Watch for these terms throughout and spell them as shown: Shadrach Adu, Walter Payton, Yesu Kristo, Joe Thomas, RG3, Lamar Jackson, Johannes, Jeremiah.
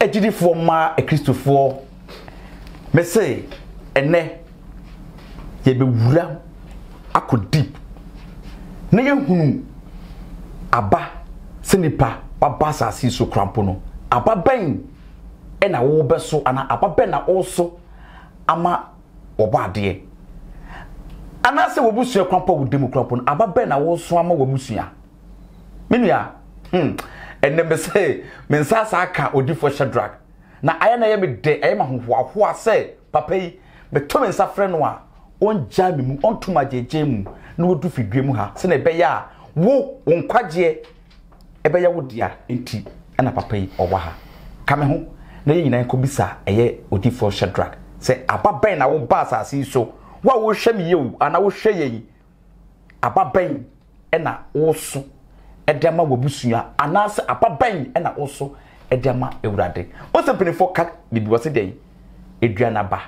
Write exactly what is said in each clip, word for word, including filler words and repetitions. a G D for ma a Christopher. Me say, and ne ye be wula I could deep. Nay, who Abba, Senipa, Babasa, see so crampono, Abba Bang, and I will be so, and Abba Bena also, Ama Oba dear. And I say, we will see a crampo with Democraton, Abba Bena also, Ama Wabusia. Minia, hm, and then say, Mensasaka would do for Shadrach. Now I am a day, I am who I say, Pape, but Tom and Safrenoa, on Jamim, on to my Jemu. No do fi dwemu ha se na be ya wo wonkwaje e be ya wo dia enti na papa yi owa ha ka me ho na ye nyina ko bisa eye Odifo Shadrach se ababen na wo ba asase so wa wo hwe me ye ana wo hwe ye ababen e na wo so e de ma wo busua ana se ababen e na wo so e de ma ewurade o se penefo ka bibi wo se den eduana ba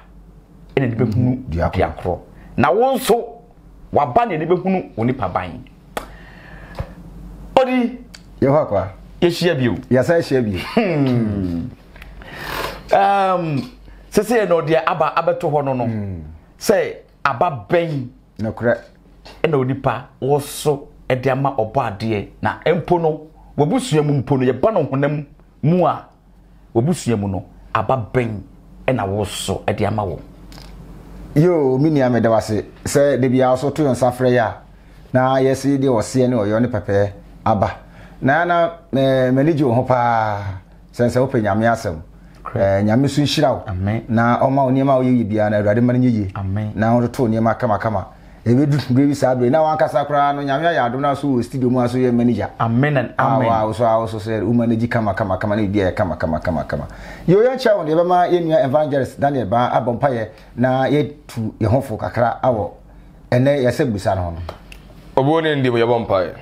e na de be hunu diakro na wo so wabani ni behunu onipa ban odi ye ho kwa ye hia bi o ye sai hia bi um sese no dia aba abeto ho no no say aba ban no kra e na onipa wo so e dia ma obade na empo no wobusuam mpo no ye ba no honam mu a wobusuam no aba ban e na wo so e dia ma wo yo mini amede wase se de bia so to nsafre ya na yesi de ose ne oyo ne pepe aba na na eh, manage ho pa sense wo pe nyame asem eh nyame su nhira wo na oma oni ma oyi bia na urade ma nyi na ho to oni ma kama kama ebe du grevi sa do na wanka sakra no nyame ya adom na so studio mu aso ye manager amen and amen wa so aso se u manage kama kama kama na bia kama kama kama kama yo ya chawo de be ma yenua evangelist Daniel ba abompa ye na ye tu ye hofo kakra awo ene ye se busa no obo ne ndi bo ye bompa ye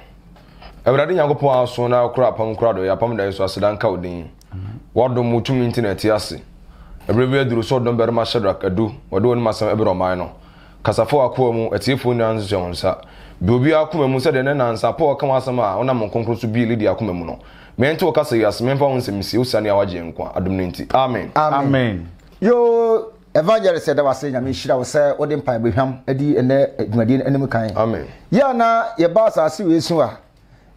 ebrade nyankopon aso na akura pam kura do ya pam da so aseda nka odin wodo mu tumi internet ase ebrebe aduro so do berma Shadrach Adu wodo won masam ebro man no kasafo akomu atiefo nyan zonsa bi obi akoma mu se de na nsapo ka wasama ona mon konkroso bi lidi akoma mu no me nte okasa yas me mfa wonse misi usane awaje nkwa adom nti amen amen yo evangelist said awase nyame hira wo se odi mpa behwam edi ene adwumadi enem kan amen ya na ye ba asase we so a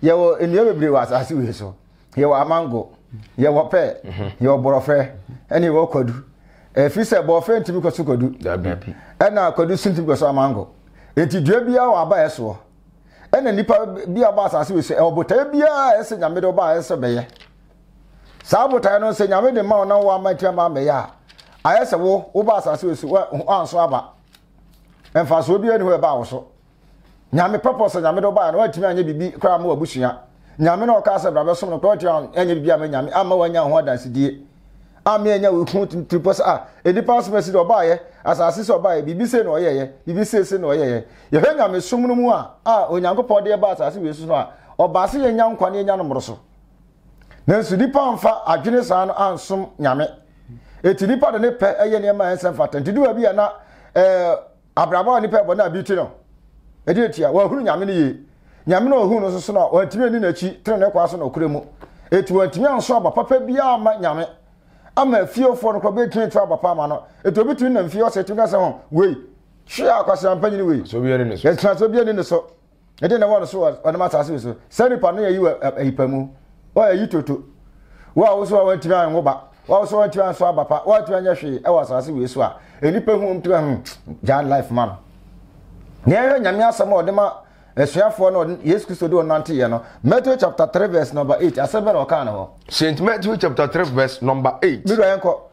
ye wo enye bebre wa asase we so ye wo amango ye wo pe ye wo borofre ene wo kwadu efi se boyfriend timi kwaso kwadu dabi ena kwadu sinti kwaso amango enti dua bia wa ba eso ena nipa bia ba asase we so e obota bia ese nyame do ba eso beye sa obota no se nyame de ma na wa amatia ma beye a ayese wo wo ba asase we so anso aba emfa so bia ni ho ba wo so nyame purpose nyame do ba na watimi anya bibi kra ma wabusua nyame na oka asa bra be som no kwatu anya bibi ama nyame ama wanya ho adanse die amenya we kun tripos a edi pass message oba ye asase so oba ye bibi se no ye ye bibi se se no ye ye ye hwanya me som no mu a a onyankopɔ de ba asase we su no a oba se ye nya nkwane ye nya no mroso nansu di pamfa adwene saa no ansom nyame eti di pa de ne pɛ eye ne ma ensem fata ntidi wa bi ya na eh abraba oni pɛ bɔ na bi ti no edi etia wa hunu nyame ne ye nyame no hunu no so so no wa timi ni na chi tre ne kwa so no kure mu eti wa timi anso aba papa bia ma nyame ama fio for no kobe twin traba pa ma no etobi twin na fio se tunga se ho we hwe akwasa ampa nyini we so bi ani ne so yes so bi ani ne so e de na wa so wa na matase we so sani pa no ye yu ayipa mu wa ye toto wa wo so wa twin an wo ba wa so wa twin an so abapa wa twin anya hwe e wa asase we so a enipa hu mtu an jan life man ne ye nyame asama ode ma esuafo no Yesu Kristo do nante ye no Matthew chapter three verse number eight asebe no ka no Saint Matthew chapter three verse number eight bido enko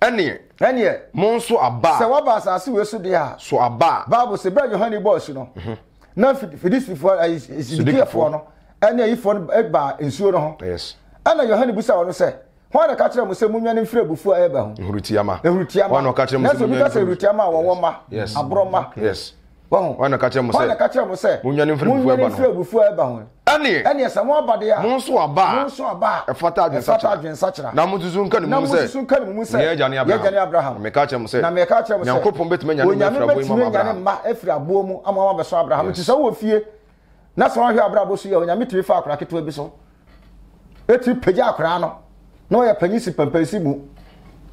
ene ene monso aba se waba asase we so de a so aba Bible se bra Johannes boss no na fidis before is before no ene ifo ba ensuo no ho yes ana Johannes busa wono se ho na ka kire mo se munwane mfrebufu a eba ho ehurutiama ehurutiama ho na ka kire mo se munwane ehurutiama a wo ma abroma yes bon wana katia mo se wana katia mo se munyane mfrebufu eba no munyane mfrebufu eba ho ene ene samo abade ya monso aba monso aba e fata adwen sachira na mutuzu nka ni mu se na mutuzu nka ni mu se ye jani abraham ye jani abraham me katia mo se na me katia mo se nyankopon betu nyane mfrebufu ema ma abraham ma efri abuo mu ama wa beso abraham ti se wo fie na so hwe abrabo so ye nyame tiri fa akra keto bi so eti peja akra no na oya panyi sipapansi mu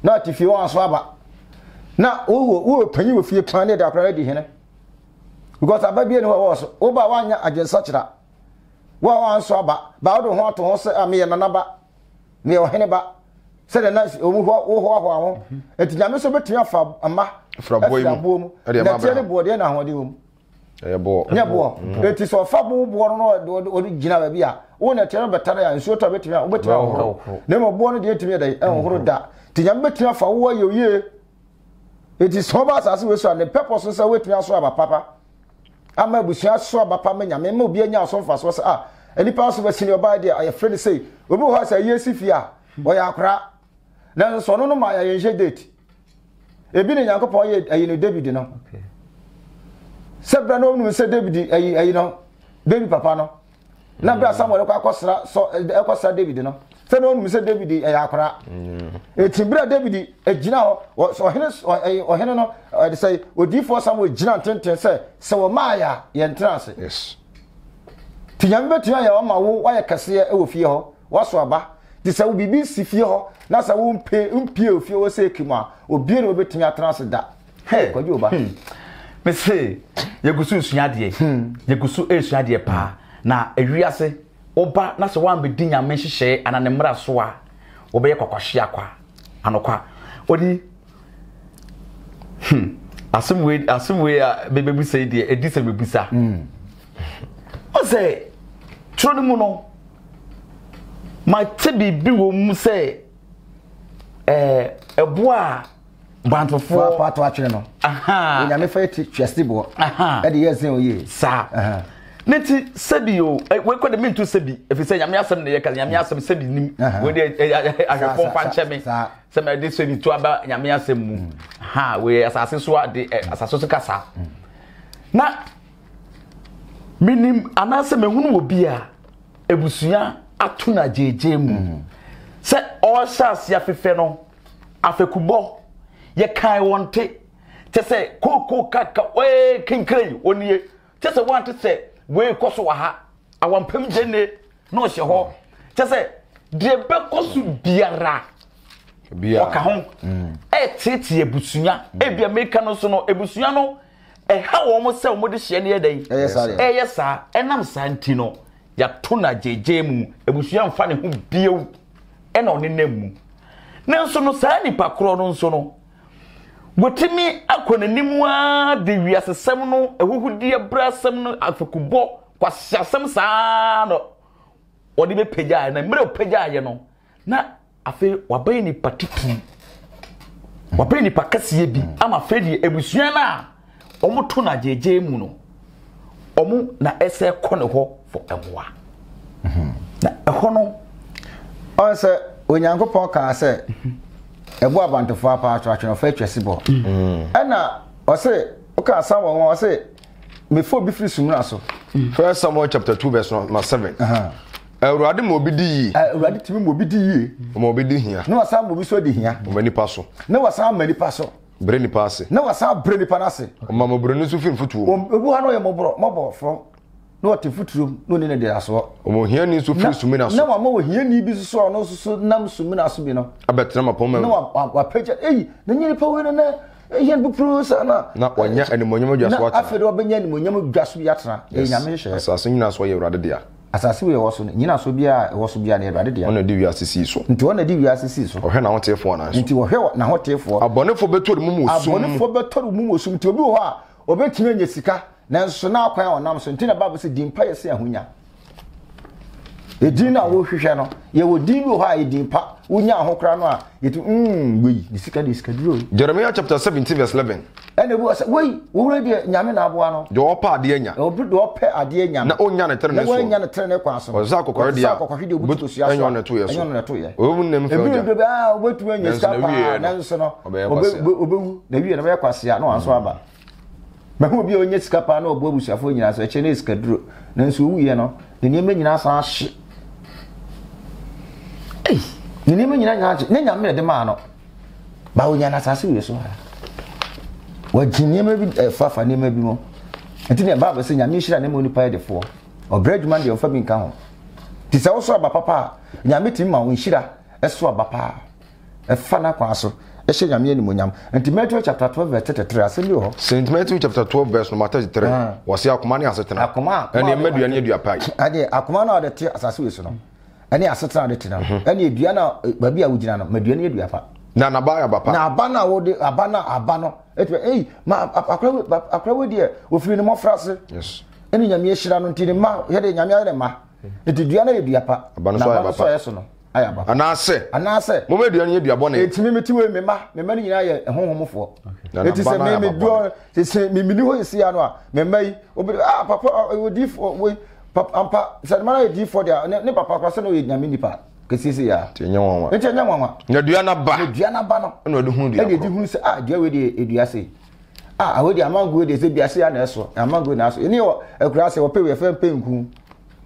na atifie wan so aba na wo wo panyi wo fie pan ne da kra di hene because ababie ne wo so wo ba wanya agensa kira wo wan so aba ba wo ho to ho se ame na na ba me wo hene ba se de na wo ho ho ho ho etinya me so betu afa ama fra boy mu na tie ne boode na ho de wo ya bo ya bo eti so fa bo bo no no gina ba bia wo na tere betara ya nso to betimi a obetimi ho na mo bo no de etimi da en horo da tinya betimi afa wo ye ye eti so ba asase we so an purpose so wetimi aso aba papa ama busu aso aba papa nya me ma obi anya aso fa so ah eni pa so ba senior ba de ya friend say obi ho say yesi fia o ya akra na so no no ma ya yenje date ebi ne yakopon ye ayi no David no okay sebra no no se David ayi ayi no David papa no na bra Samuel kwa kwasra so kwasra David no se no no se David ayi akora eti bra David agina ho so hene o hene no they say odi for Samuel gina tenten se se wo maaya ye entrance yes ti nyambe ti ya ma wo wa ye kase e wo fie ho wo so aba ti se wo bibi si fie ho na se wo mpe mpe ofie wo se kima obi ne obetimi atranse da he kwaji oba me say yegusu sunyade yegusu esuade pa na ewiase oba na se wan be dinya me hihye anane mra so a obeye kokohwe akwa anokwa odi hm asumwe asumwe bebebu say de edisa bebusa hm o say trono mu no my tebi bi wo mu say eh ebo a bantofo pato atwene no aha nya me fa ti twestibo aha e de yesin oye sa aha nti sebi o we kwede me ntu sebi efise nya me asem ne ye kala nya me asem sebi nim we de ahwepon pa cheme se me de sebi to aba nya me asem mu aha we asase so ade asase so kasa na minim anase me hunu obi a ebusua atuna jeje mu se o shas ya fefe no afekubo ye kai wonte te say koko kaka we kinkrey oni te say wonte say we koso waha awampem jene no hye ho te say de be koso biara bia oka ho e tete ebusunya e bia meka no so no ebusunya no e ha wo mo se wo de hye ne yedan e yesa enam santi no ya tona jeje mu ebusunya mfa ne ho biewu e na oni nemu nanso no sa ni pakro no nso no wotimi akonanimu a de wiasesem no ehuhudie brasem no afekubo kwasasem saa no odi be pejaa na mire pejaa no na afi wabai ni patitu wabai ni pakasiye bi ama fedi ebusua na omoto na jeje mu no omo na ese kone ho fo emwa mhm na eho no onse onyankopon ka se ebo abantofo apa atwatwe no fa twesebo ena o se o ka san won o se mefo bi firi sumuna so First Samuel chapter two verse seven aha Awurade mo bi di yi Awurade timi mo bi di yi mo bi di hia na wasan mo bi so di hia mo mani pa so na wasan mani pa so bre ni pa ase na wasan bre ni pa na ase o ma mo bre ni so firi futuo ebu ha no ye mo bro mo bo fro na o te futuo no ni ne de aso o mo hia ni so firi sumuna so na wa ma o hia ni bi so so no so nam sumuna so bi no abetra ma pom ma na wa wa peja eh na nyiri pa we na eh bu pro so na na wa nya animonyam dwaso atra na afede obenya animonyam dwaso bi atra eh nya me hye asase nyina so ye urade dia asase we wo so nyina so bia wo so bia na urade dia ona di wi asisi so nti ona di wi asisi so ohwe na hotefo na so nti ohwe na hotefo abonefo betoro mumu osum abonefo betoro mumu osum ti obi wo ha obetime nya sika nanso na akwan onam so nti na babu se dimpa yesi ahunya edin na wo hwehwe no ye wo din bi ho a edimpa wonya ahokra no a yetu mm gbeyi ni sika de sika duro Jeremiah chapter seventeen verse eleven ene bu asa wey wo wura de nyame na aboa no de wo pa ade anya obi de wo pe ade anya na onya ne tere ne so wo nya ne tere ne kwa so wo za kokore de a obutu so anya ne to ye so anya ne to ye obu nem fe oja ebi de a obutu anya sika pa na so no obu na wiye na be kwase a no anso aba ba ho bi onye sika pa na obu abusu afo nyina so e che ne sika duro na so wuye no ne ne menyina sa hye ei ne ne menyina nya hye ne nya me de ma no ba onya na sa se we so wa jinye me bi fa fa ne me bi mo enti ne ba ba se nya me hira ne mo ni pa de fo o bread man de ofa bi nka ho ti se wo so aba papa nya me ti ma wo hira Eswa bapa. Efana kwa aso. Eshe nyamye ni monyam. Nti Matthew chapter twelve verse thirty-three aseli ho. Saint Matthew chapter twelve verse number thirty-three. Wasi akoma ne asetena. Akoma. Ene emedua ne edua pai. Ade akoma na odete asase we so no. Ene asetena odete na. Ene edua na babi a wugina no, medua ne edua pa. Na na ba ya bapa. Na abana wo de abana abano. Etwe eh ma akwa akwa we de ofiri ne mofrase. Yes. Ene nyamye hira no ntini ma ye de nyamye ye de ma. Etedua na edua pa. Abano so ya bapa. Ayaba. Anase. Anase. Mo medua ne dua bone. Etimi metiwe me ma, me ma nyina ye honhomfo. Eti se me me dua, se se me mini ho isia no a, me mai, ah papa we di for we papa ampa, se me na di for dia, ne papa kwa se no ye nyame nipa. Kesisi ya. Ti nya wonwa. Eti nya wonwa. Ne dua na ba. Ne dua na ba no. Na de hu dua. E de di hu se ah dua we di edua se. Ah we di amango de se bia se ya na eso. Amango na eso. Ni o ekura se wo pe we fe penku.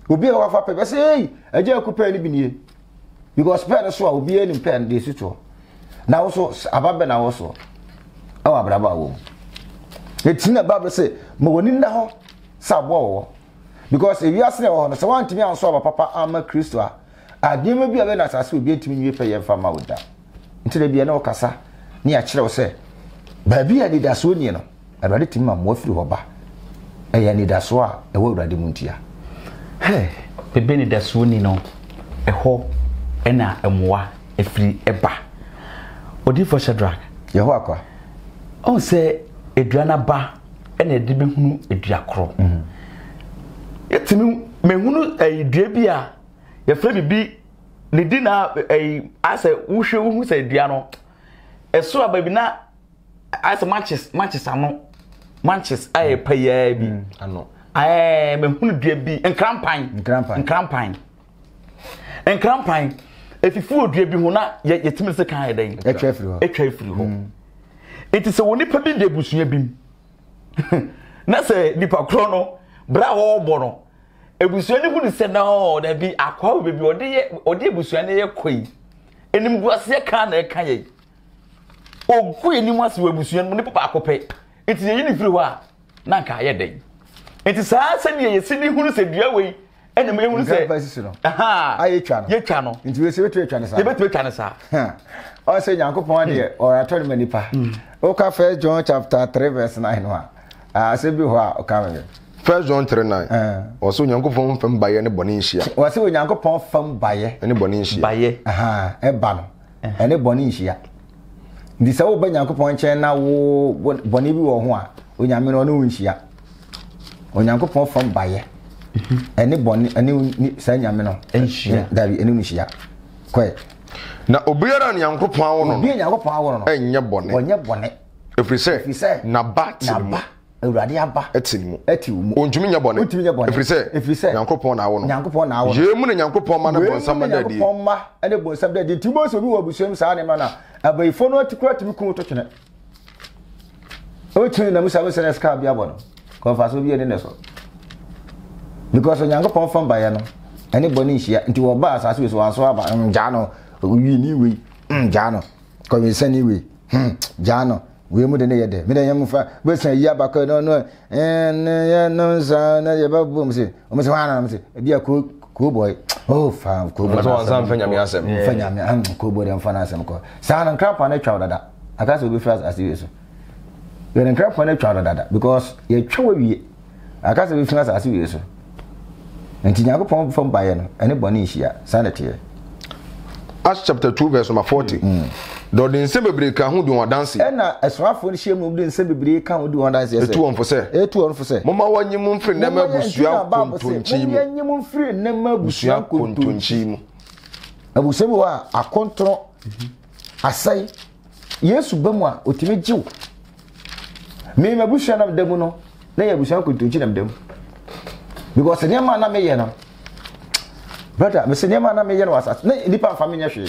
Obi e wa fa pe be se ei, eje akupa ni bi niye. Because pen so will be any pen this to. Now also ababena also. Our brava wo. It's in a Bible say, Mogoninda ho, Sabo. Because if you are saying, oh, so want to me and so papa armor Christua, I didn't be a menace as we get to me pay your farmer with that. Until there be an ocasa, near Chiro say, Baby, I did as soon, you know, and ready to my mouth through Oba. I need as well a word at the Muntia. Hey, the Benny that's soon, you know, a hope. Ena emwa efri eba odi for Shadrach yeho akwa on say eduana ba ena edibe hunu eduakro mhm yetimi mehunu edua bia ye fra bibi ne di na asa wohwe wohu say edua no eso aba bi na asa matches matches ano matches aye paye bi ano aye mehunu dua bi enkrampan enkrampan enkrampan enkrampan if you food you be hona yet me say kan den e twa free ho e twa free ho it is a wonipa bi de busua bim na say nipa kro no bra ho bo no ebusua ni hunu se na ho da bi akwa wo bebi ode ye ode ebusua ne ye koi enim guase kan na e kan ye ogu enim ase wo ebusua no ne papa akope it is ye ni free ho a na kan ye den it is a se ne ye se ni hunu se dua we ene me hunu se aha ayetwa no yetwa no nti we se betwe twa ne sa betwe twa ne sa o se nyankopon de o atone manipa o ka first John chapter three verse nine no a se bi ho a o ka me first John three nine o se nyankopon fam baye ne bone nhia o se nyankopon fam baye ne bone nhia baye aha e ba no ene bone nhia ndi se wo ba nyankopon chen na wo bone bi wo ho a onyame no no nhia o nyankopon fam baye any bonny, any Sanyamino, and she that we initiate. Quite. Now, Obira and Yanko Power, being your power, and your bonnet, and your bonnet. If we say, we say, Nabat, Naba, Radiaba, Etim, Etim, won't you mean your bonnet? If we say, if we say, Yanko Pon, our Yanko Pon, our German and Yanko Pon, and somebody, Poma, and it was subject to two months of you of the same Sanamana, and by phone to cry to be cool touching it. Oh, two in the Musavis and Scabiabon, confess will be an innocent. Because when you go from Bayano, anybody is here into a bus as we saw about Jano, we knew we, Jano, come in Sandy we, Jano, we moved in the other, Midayamufa, we say Yabaka, no, no, and no, sir, not about Boomsy, almost one arm, dear cool, cool boy. Oh, fam, cool boy, Fanyam, cool boy, and Fanasam. Sound and crap on a child that I guess will be first as usual. You're in crap on a child that because you're true, I guess will be first as usual. And Tinago from Bayern, and a Bonicia, sanity. Acts chapter two, verse number forty. Though the Insebri can do one dancing, and as one for the shame moved in Sebri can do one dancing, two on for say, eight one for say, Mamma, one you moon free, never Busia, Babusia, and you moon free, never Busia, Kuntunchim. I will say, I control. I say, yes, Bama, ultimate Jew. Me, my Bushan of Demono, they are Busia Kuntunchim them. Because the man na meye no brother me se man na meye no asase na nipa famenya hwe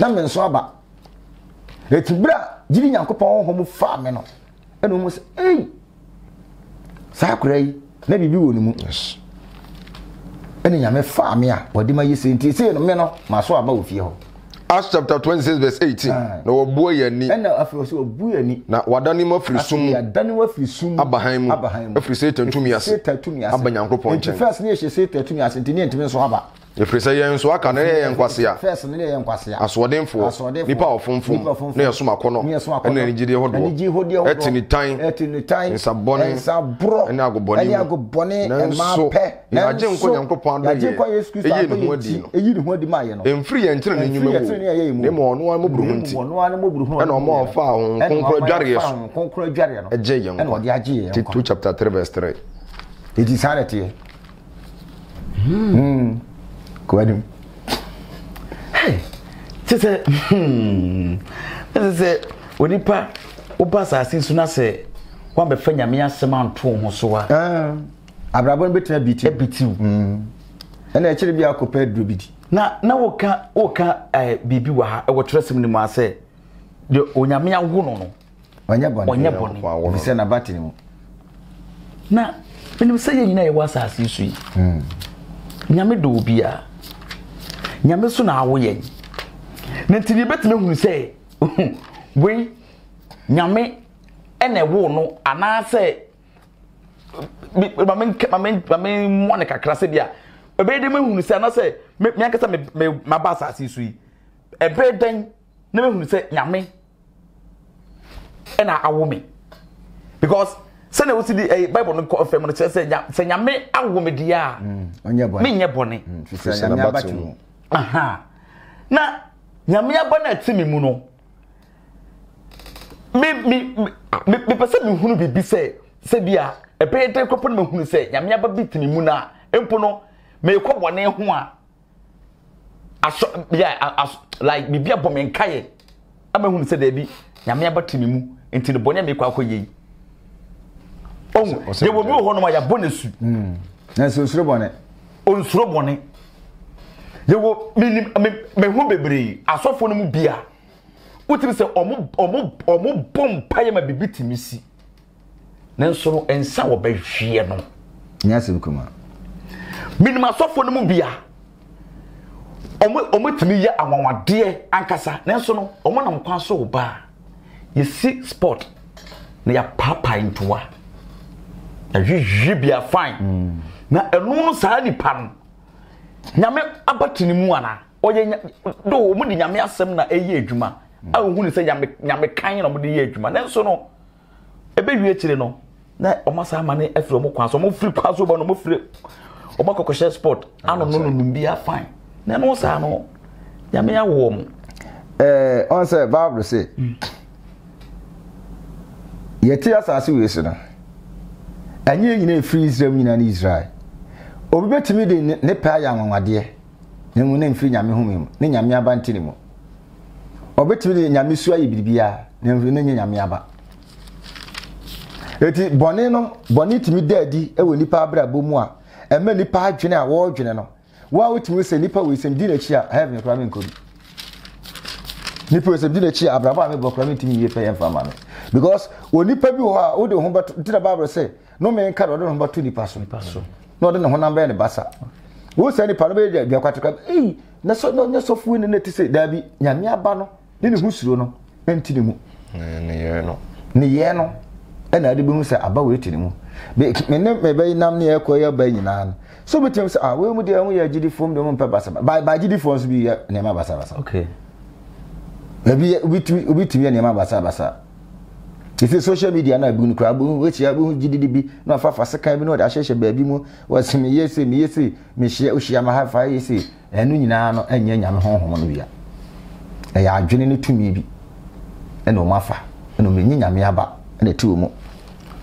na me nso aba etibra gidi nyankopon honhom fa me no eno mo se ei sakurai na bibi woni mu yes eno nyame fa me a wodi ma yesi nti se no me no maso aba ofie ho Acts chapter twenty-six verse eighteen na obuo yani eno afro so obuo yani na wadani ma firisum ya dani wa firisum abahan mu afri Satan tumi ase Satan tumi ase abanyankopon nche first ni ehye Satan tumi ase nti ni ntimi so aba If we say you swak and Quasia, first and Quasia, as what them for, the power from near Sumacono, and then Gidio, and Gidio, and time, and time, and Saboni, and Sabro, and Ago Bonnet, and Mape, and Jim Copan, and Jim Coyescu, and you would demand, and free and turn in you, more no more brooms, no more foul, and conquer Darius, conquer Jarian, a Jayan, and what the idea, two chapter three. It is sanity. Hmm. Hey, just a hmm. This is it. When you pass, you pass. I see. Soon as I want to find a mere seven two or so. Ah, I'm not going to be too. And actually, be a compared to B D. Now, now, what can, what can I be? Be what I was dressing in my say. The Onyamia Wono. Onyabon. Onyabon. We send a batting. Now, when you say you know it was as you see. Nyame do bia. Nyame so na awo yen. Na tini betime hunu se, we nyame ene wo no ana se mamen mamen mamen mo ne kakra se bia. Ebe de me hunu se ana se me akasa me mabasa asisu yi. Ebe den na me hunu se nyame ena awo me. Because sene wo si di Bible no confirm no se se nyame awo me dia. Onye bone. Me nye bone. Fisa na batu. Aha. Na nyame abona atimi mu no. Me me me pese me hunu bibi se se bia e pe te kopo me hunu se nyame ababi timi mu na empo no me ko bone ho a aso bia like bibi abom enkaye ama hunu se da bi nyame abatimi mu enti no bone me kwa koyi. Oh, they will be one of my bonus. That's so slobone. On slobone. They will mean me who be brave. I saw for no beer. What is a omu omu omu bomb pie may be beating me see. Nanso and sour bay sheer no. Yes, you come. Minima saw for no beer. Omu omu to me ya and one dear Ankasa. Nanso, a one on so bar. You see spot near papa into one. You be a fine. Now, a moon sally pan. Yame abatinimuana, or do money yamia semna a year juma. I wouldn't say yammy kind of the year juma. Then so no. A baby chileno. Now, almost how many Efromokans or more free pass over no more free. Or more cockshell sport. I don't know, be a fine. Then also, I know. Yamia warm. Eh, answer Barbara say. Your tears are serious. And you know, free Israel in Israel. Or better me, the Payam, my dear. No one named free Yamihum, Niamia Bantinimo. Or better me, Yamisua Ibibia, never named Yamiaba. It is Bonino, Bonit me daddy, a Winnipa Bumwa, and many part general war general. While it was a nipper with some dinner chair, having a cramming could. Nipper was a dinner chair, Abraham will cramming to me pay for money. Because when you pay you are older, but did a barber say? No man can order number two, the person, not in the Honam Banner Bassa. Who's any parameter? They are quite a crab. Eh, that's not no soft wind and let us say, Debbie, Yamia Bano, Linus Musuno, and Tinimu. Niano, Niano, and I didn't say about it anymore. They may be nam near Koya Bayan. So many times are when we are Giddy from the Mumpa Bassa. By Giddy forms be Nema Bassa. Okay. Maybe we to be Nema Bassa Bassa. If the social media na bu nkrabu wechi abu gididi bi na fa fa sekan bi na da hyehye ba bi mu wase me yesi me yesi me hye ohia ma ha fa yesi enu nyina no anya nya me honhom no bia e ya adwene ne tumi bi e no mafa e no me nya me aba na tu mu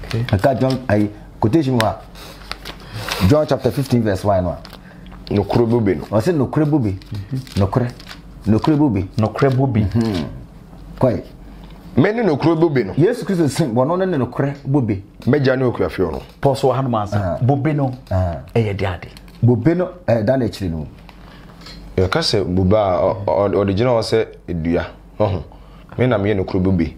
okay aka John ai quotation wa John chapter fifteen verse one no no krobu bi no wase no krobu bi no kre no krobu bi no krobu bi hmm kwai many no crow bobino. Yes, Christ is saying, one on no cray bobby. Major no crafion. Posso Hanmas, Bobino, a daddy. Bobino, a danachino. Your castle, Buba or the general said, dear. Oh, men am no crow bobby.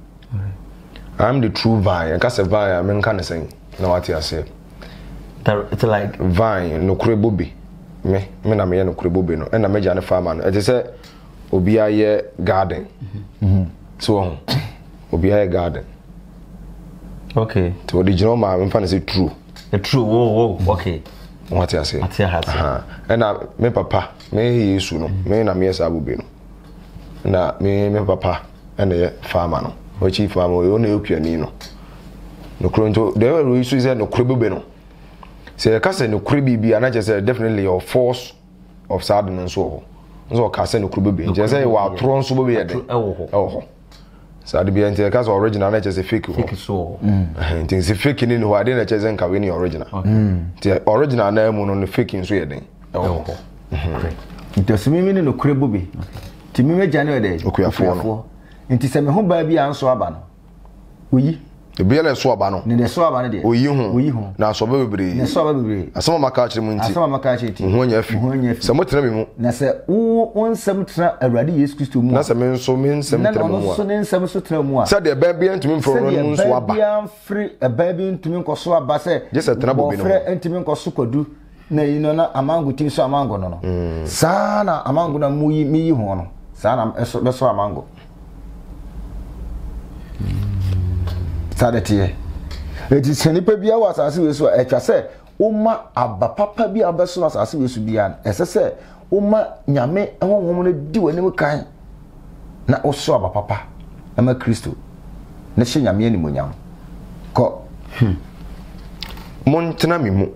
I am the true vine, and cast a vine, I mean, can't sing. No, what I say. It's like vine, no crow bobby. Me, men am no crow bobino, and a major farmer. It is a Obia garden. So, Obia garden. Okay. So the general man, I'm finding it true. The true. Whoa, whoa. Okay. What I say? What I say? And I, my papa, me he no, me na me sabu na me me papa, and the farmer no, which if farmer we only help you no. No kronto, they were we say no kribi beno. Say kase no kribi bi, and I just say definitely your force of sadness and so. So kase no kribi bi, just say we are thrown so be there. Oh oh. So the be enter kase original, and just say fake. Fake so. Hmm. Things fake ni no, I didn't just say we original. Hmm. The original na mo no fake in so here then. Oh oh. Great. It does mean no kribi bi. Ti me January dey. Okuafo no. Nti se me ho ba bi anso aba no. Oyi. The B L S Swabano, the Swabana, O you, now so very, and so very. I saw my catch him when some catch it when you have some Nasa, oh, one some trap already is to Nasa men so means some tremor. Said the baby and to me for Swabia free a baby to me Swabase, just a trouble and to me Suko do. Nay, no, among with you so among no. Sana among the mui me hono. Sana, that's so among. Sadete it is nipa bia was asase we so etwa se uma abapapa bia abeso asase we so bia ese se uma nyame ehonhom ne di wani kan na oso abapapa ama Kristo ne hye nyame ni monyam ko montena mi mu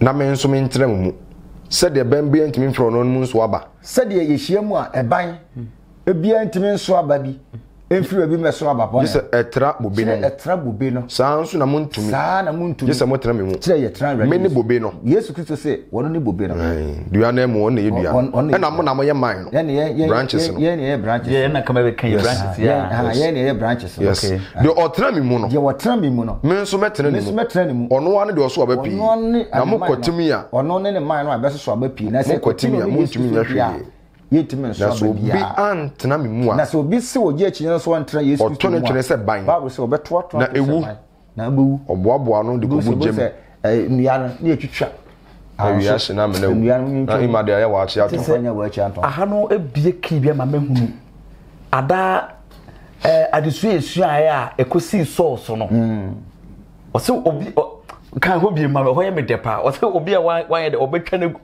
na me nso me ntena mu se de ban bia ntimi mfro no mu nso aba se de yehia mu a eban ebia ntimi nso aba bi Enflu bi meso abapon. Yes, etra bobe no. Etra bobe no. Sanso na montumi. Sa na montumi. Yes, mo tra me mu. Tire ye tra re. Me ne bobe no. Yesu Kristo se, "Wono ne bobe no." Dua na mu won na ye dua. E na mo na mo ye man no. Ye ne ye branches no. Ye ne ye branches. Ye na kama be kan ye branches. Yeah. Ye ne ye branches. Okay. De otra me mu no. Ye otra me mu no. Me nso metra ne mu. Me nso metra ne mu. Ono wa ne de oso aba pi. Ono ne na mo kwatumi a. Ono ne ne man no abeso so aba pi. Na se kwatumi a montumi nya hwe. That's will be aunt Namimua. That's will be so yet in us one train. Or turn it to the set buying. Babu so bet what Nabu or Wabuano, the good Jim, a Niana near to trap. I was asking them, and we are in my dear watch out. I have no a big kibia, my mem. Ada I just say, Shia, a cuisine sauce or no. Or so can who be my way with the power? Or so be a wired or better.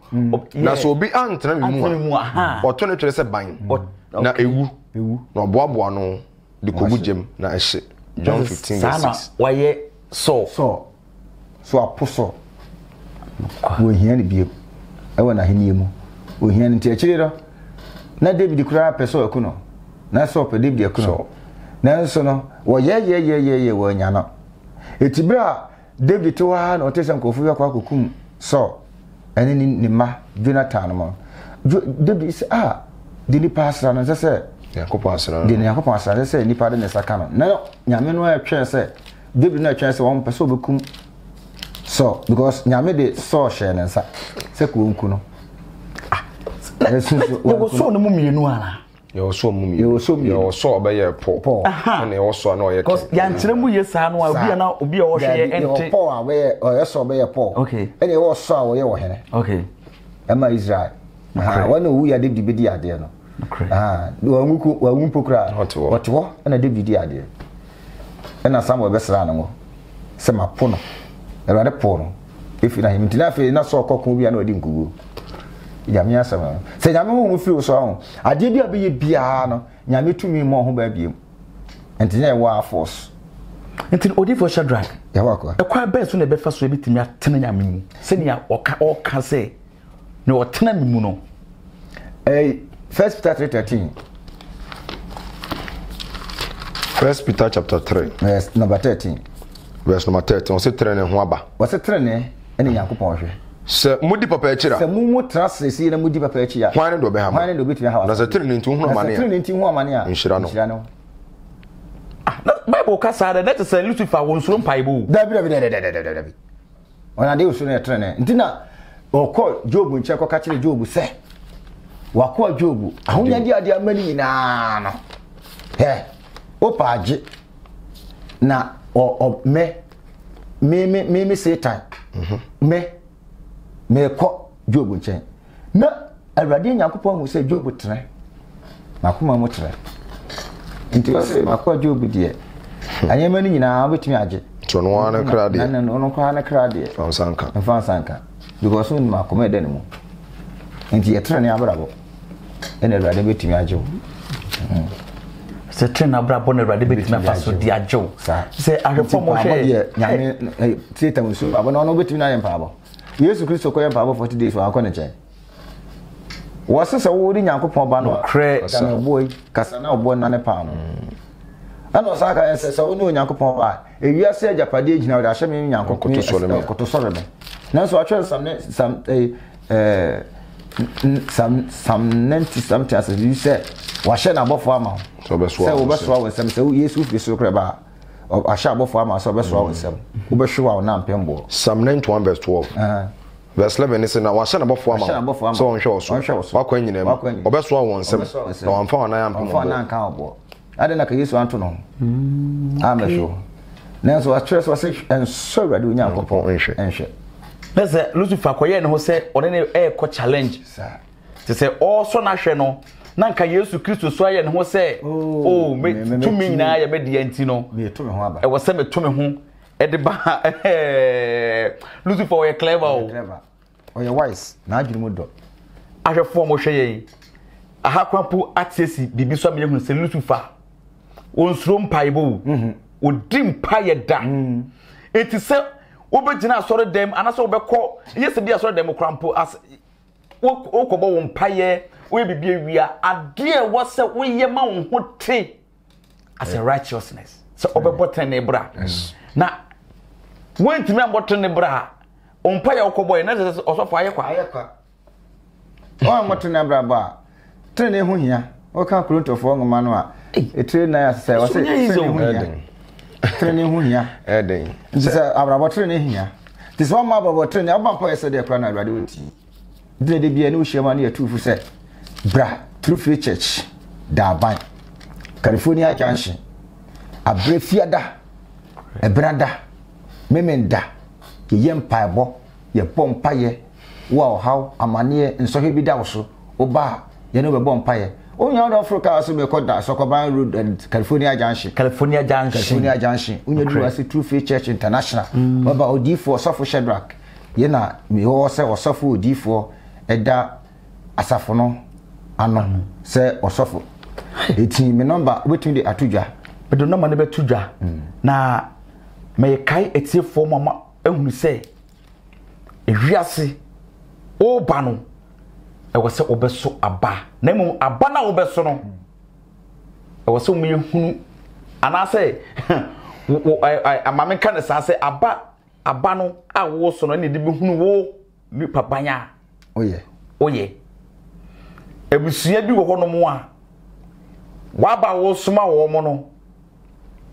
Now so be aunt or turn it to the buying. What now a woo, no Bobuano, the Kubu Jim, now shit. John fifteen. Why ye so so so apostle. We hear any beer. I want a hinium. We hear any theatre. Now David the crab peso kuno. Now so per David the kuno. Now so no. Well, yeah, yeah, yeah, yeah, yeah, well, yeah, no. It's bra. David to one or Tessan Kofuya Kwakum saw and then in Ma Jonathan. David said, ah, did he pass on as I said? Yacopas, did Yacopas, I said, any pardon as I can. No, Yamino chance said, David no chance one person become so because Yamede saw Shannon and Sakuno. Ah, you were so muminuana. You were so mummy, you were so you were so by your poor, and you also know your cost. Yantramu, yes, I know I'll be now, be all share and poor away or yes, or by your poor. Okay, and you all saw your head. Okay, Emma is right. Ah, one we are did the idea. Ah, do a muku, a wumpo cry, or to what to what, and I did the idea. And I some of best animal. Some a pono, a rather pono. If you are him, not so cocky, I know didn't go. Yamia sama. Say Yamu feel so. I did you be piano, Yami to me more baby. And then I war force. Until Odi for Shadrach. Yawako. The quite best when the breakfast will be to me at Tenamimu. Senia or can say no Tenamimuno. A first Peter thirteen. First Peter chapter three. Yes, number thirteen. Verse number thirteen. Was it training Waba? Was it training? Any Yakuponje? Sir Moody Papachira, Sir Mumu Trust, they see the Moody Papachia. Why do they have? Why do they have? Does it turn into one mania? Turn into one mania in Shirano. Bible Cassada, that's a salute if I was from Paibu. When I do sooner train, dinner or call Job and Chaco catching Jobu, say. What call Jobu? Only idea many in Anna. Hey, Opaj na or me, me, me, me, me, Satan, me. Me ko Job nche na awrade nyakopon hu se Job tre makoma mo tre nti se makwa Job die anyema ni nyina betimi age to no ana krade na no no kwa ana krade fansanka fansanka because when my command anymore, and the train abrabo, and a rather bit me a joe. The train abrabo, and a rather bit me a pass with the a joe, sir. Say, I reform my dear, I say, I will not know between I and Pablo. Yes, Christo Coyan Pablo forty days for our connection. Was this a woody Yanko Pombano, cray, a boy, Cassano, born on a pound? And Osaka and says, oh no, Yanko Pomba. If you are said your padage now, I shall mean Yanko to Solomon. Now, so I try some some eh, some some ninety something as you said. Wash an above farmer. So best well with some so yes, with the soccer bar. Or I shall both farmers, so best well with some. Ubershaw now, Pembo. Some nine to one verse twelve. Verse eleven is in our son above farmer. So on shore, so on shore. Walk when you name, or best well one, some. No, I'm found I am found an cowboy. I don't like use one to know. I'm sure. Now, so I trust was sick and so ready with Yanko and shit. Let's say Lucifer Koyen who said on any air co challenge, sir. They say, oh, so national. Nanka used to Christus Swayan who said, oh, me to me, I made the Antino. I was sent to me home at the bar. Lucifer, you're clever or you're wise. Now you would do. I shall form Moshe. I have one poor access, be beside me, say Lucifer. On Srom Paibo would dream pie down. It is so. Obejina sorry them and I saw Becko. Yesterday I saw them crampo as Okobo on Paye, we be we are a dear what's a we ye man what tea as a righteousness. So over button a bra. Now went to me and button a bra on Paye Okobo and others also fire quiet. Oh, I'm what in a bra bar. Turn a hunya or calculate of one manual. A train I say, what's it? Training hunya, adding. This is about training here. This one map about training. I'm not said they're crying about it. Did they be a new shaman here too? Who said, Bra, True Free Church, Darby, California Junction, a brave fiada, a branda, memenda, a young piebo, your bomb pie, wow, how a mania and so he be down so, Oba, you know, a bomb pie. Only out of Africa, so we call that Sokoban Road and California Junction. California Junction. California Junction. We do as a True Faith Church International. But about D four, Suffer Shadrach. Yena, me also or Suffer D four, Edda Asafono, Anon, Sir or Suffer. It's me number waiting the Atuja. But the number never Tuja. Na may Kai it's a form of who say, if you see, oh, Bano. I was so obeso abba. Nemo abana obesono. I was so me who and I say, I am a mechanic. I say, Abba, Abano, I was on any dibu wo, me papaya. Oh, yeah, oh, yeah. Every year you were no more. Waba was small or mono.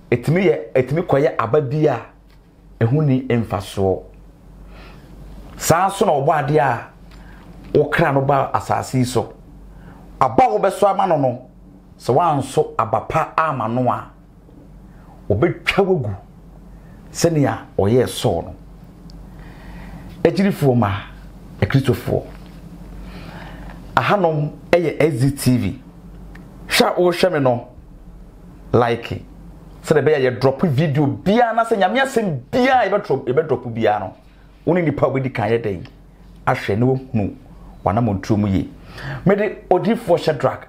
It me, it me quiet abadia, a huni emphaso. Sanson or Badia. O krano ba asasi so aba wo beso ama no no so wan so abapa ama no a obetwa wagu senia oye so no ejirifo ma e kristofo ahanom eye S G T V sha o hwe me no like se de be ye drop video bia na se nyame asem bia e be drop e be drop bia no woni nipa we di kan ye den ahwe ne wo hunu wana montu mu ye mede odifo Shadrach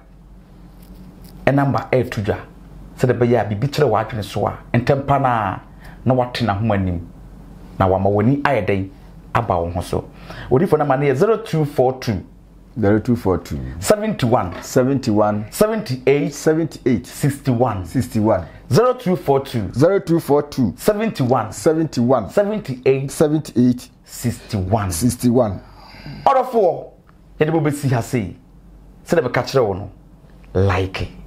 e number eight tuja se de be ya bibi kire wa adwene so a entempa na na wate na homanim na wama woni ayeden aba wo ho so odifo na mane zero two four two zero two four two seven one seven one seven eight seven eight six one six one zero two four two zero two four two seven one seven one seven eight seven eight six one six one Out of four, it will be see her say. So they will catch her on like.